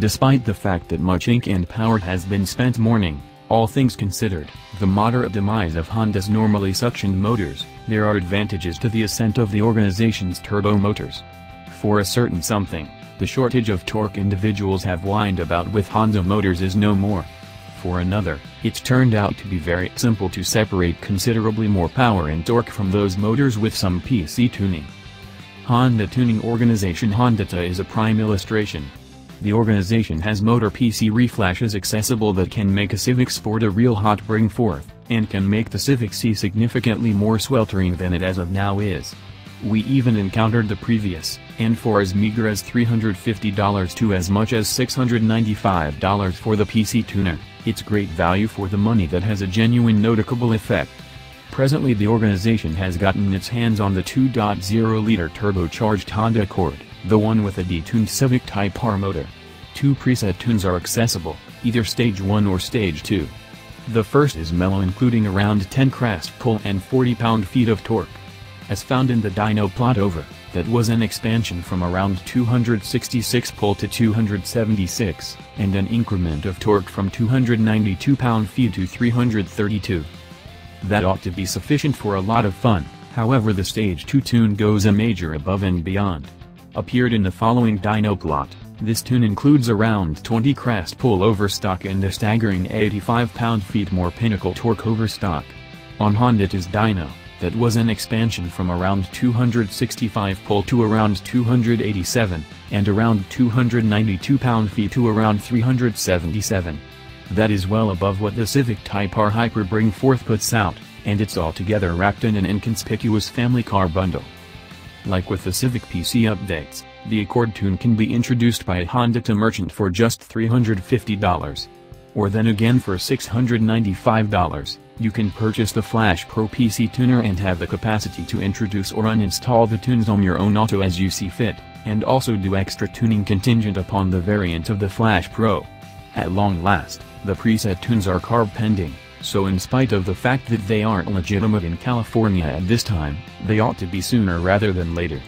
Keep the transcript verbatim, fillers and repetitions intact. Despite the fact that much ink and power has been spent mourning, all things considered, the moderate demise of Honda's normally suction motors, there are advantages to the ascent of the organization's turbo motors. For a certain something, the shortage of torque individuals have whined about with Honda motors is no more. For another, it's turned out to be very simple to separate considerably more power and torque from those motors with some P C tuning. Honda tuning organization Hondata is a prime illustration. The organization has motor P C reflashes accessible that can make a Civic Sport a real hot bring forth, and can make the Civic Si significantly more sweltering than it as of now is. We even encountered the previous, and for as meager as three hundred fifty dollars to as much as six hundred ninety-five dollars for the P C tuner, it's great value for the money that has a genuine noticeable effect. Presently the organization has gotten its hands on the two point oh liter turbocharged Honda Accord, the one with a detuned Civic Type R motor. Two preset tunes are accessible, either stage one or stage two. The first is mellow, including around ten crash pull and forty pound-feet of torque. As found in the dyno plot over, that was an expansion from around two hundred sixty-six pull to two hundred seventy-six, and an increment of torque from two hundred ninety-two pound-feet to three hundred thirty-two. That ought to be sufficient for a lot of fun. However, the stage two tune goes a major above and beyond. Appeared in the following dyno plot, this tune includes around twenty crash pull over stock and a staggering eighty-five pound-feet more pinnacle torque over stock. On Hondata's dyno, that was an expansion from around two hundred sixty-five pull to around two hundred eighty-seven, and around two hundred ninety-two pound-feet to around three hundred seventy-seven. That is well above what the Civic Type R Hyper bring forth puts out, and it's altogether wrapped in an inconspicuous family car bundle. Like with the Civic P C updates, the Accord tune can be introduced by a Hondata merchant for just three hundred fifty dollars. Or then again for six hundred ninety-five dollars, you can purchase the Flash Pro P C tuner and have the capacity to introduce or uninstall the tunes on your own auto as you see fit, and also do extra tuning contingent upon the variant of the Flash Pro. At long last, the preset tunes are carb pending, so in spite of the fact that they aren't legitimate in California at this time, they ought to be sooner rather than later.